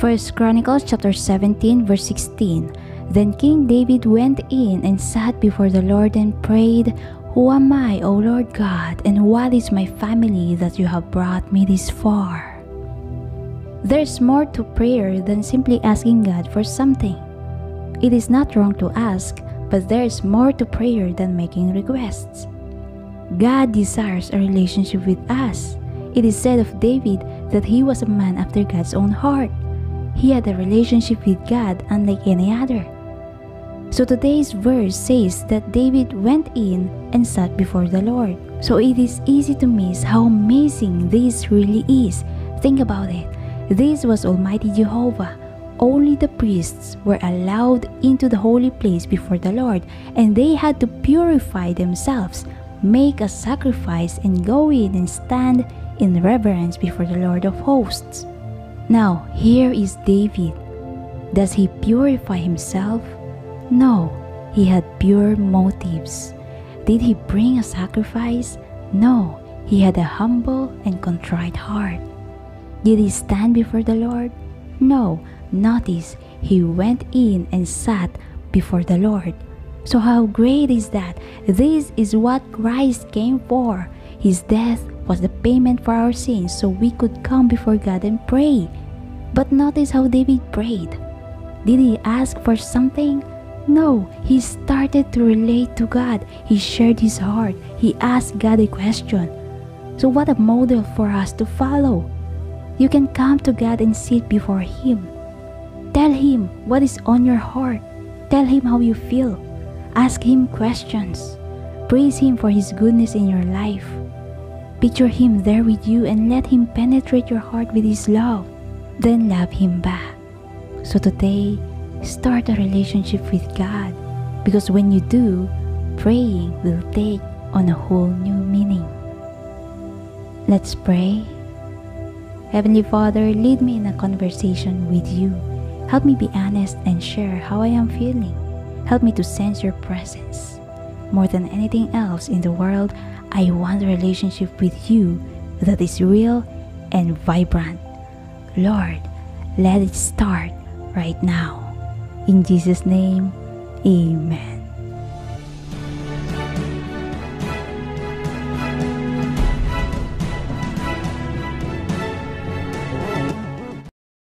First Chronicles chapter 17 verse 16. Then King David went in and sat before the Lord and prayed, "Who am I, O Lord God, and what is my family that you have brought me this far?" There's more to prayer than simply asking God for something. It is not wrong to ask, but there is more to prayer than making requests. God desires a relationship with us. It is said of David that he was a man after God's own heart. He had a relationship with God unlike any other. So today's verse says that David went in and sat before the Lord. So it is easy to miss how amazing this really is. Think about it. This was Almighty Jehovah. Only the priests were allowed into the holy place before the Lord, and they had to purify themselves, make a sacrifice, and go in and stand in reverence before the Lord of Hosts. Now, here is David. Does he purify himself? No, he had pure motives. Did he bring a sacrifice? No, he had a humble and contrite heart. Did he stand before the Lord? No, notice, he went in and sat before the Lord. So how great is that? This is what Christ came for. His death was the payment for our sins so we could come before God and pray. But notice how David prayed. Did he ask for something? No, he started to relate to God. He shared his heart. He asked God a question. So what a model for us to follow. You can come to God and sit before Him. Tell Him what is on your heart. Tell Him how you feel. Ask Him questions. Praise Him for His goodness in your life. Picture Him there with you and let Him penetrate your heart with His love. Then love Him back. So today, start a relationship with God, because when you do, praying will take on a whole new meaning. Let's pray. Heavenly Father, lead me in a conversation with you. Help me be honest and share how I am feeling. Help me to sense your presence. More than anything else in the world, I want a relationship with you that is real and vibrant. Lord, let it start right now. In Jesus' name, amen.